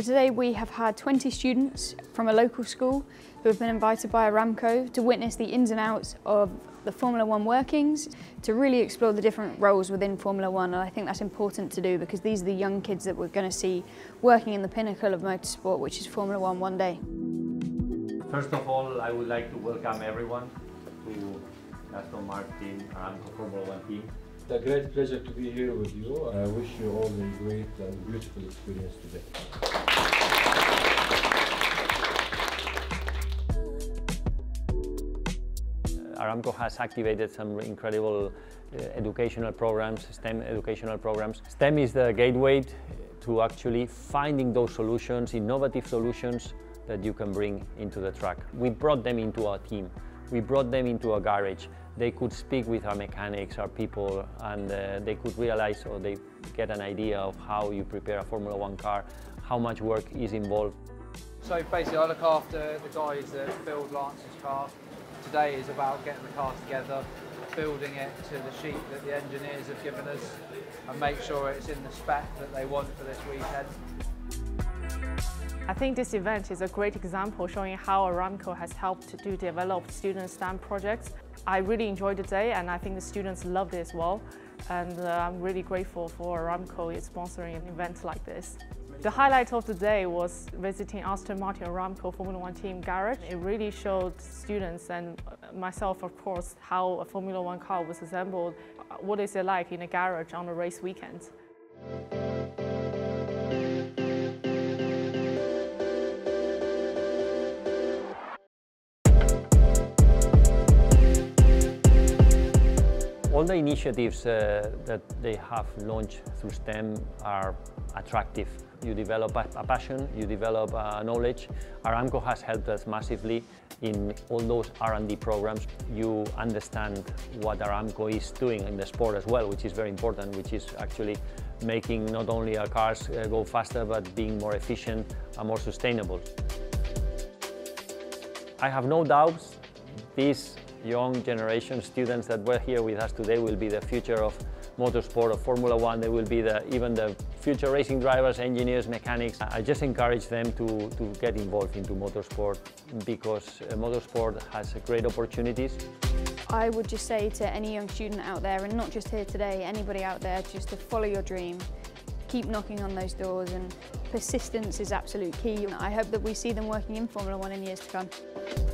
So today we have had 20 students from a local school who have been invited by Aramco to witness the ins and outs of the Formula One workings, to really explore the different roles within Formula One. And I think that's important to do because these are the young kids that we're going to see working in the pinnacle of motorsport, which is Formula One one day. First of all, I would like to welcome everyone to Aston Martin Aramco Formula One team. It's a great pleasure to be here with you. I wish you all a great and beautiful experience today. Aramco has activated some incredible educational programs, STEM educational programs. STEM is the gateway to actually finding those solutions, innovative solutions that you can bring into the track. We brought them into our team. We brought them into our garage. They could speak with our mechanics, our people, and they could realize, or they get an idea of how you prepare a Formula One car, how much work is involved. So basically I look after the guys that build Lance's car. Today is about getting the car together, building it to the sheet that the engineers have given us, and make sure it's in the spec that they want for this weekend. I think this event is a great example showing how Aramco has helped to develop student STEM projects. I really enjoyed the day, and I think the students loved it as well. And I'm really grateful for Aramco sponsoring an event like this. The highlight of the day was visiting Aston Martin Aramco Formula One team garage. It really showed students and myself, of course, how a Formula One car was assembled. What is it like in a garage on a race weekend? All the initiatives that they have launched through STEM are attractive. You develop a passion, you develop knowledge. Aramco has helped us massively in all those R&D programs. You understand what Aramco is doing in the sport as well, which is very important, which is actually making not only our cars go faster, but being more efficient and more sustainable. I have no doubts these young generation students that were here with us today will be the future of motorsport, of Formula One. They will be even the future racing drivers, engineers, mechanics. I just encourage them to get involved into motorsport because motorsport has great opportunities. I would just say to any young student out there, and not just here today, anybody out there, just to follow your dream. Keep knocking on those doors, and persistence is absolute key. I hope that we see them working in Formula One in years to come.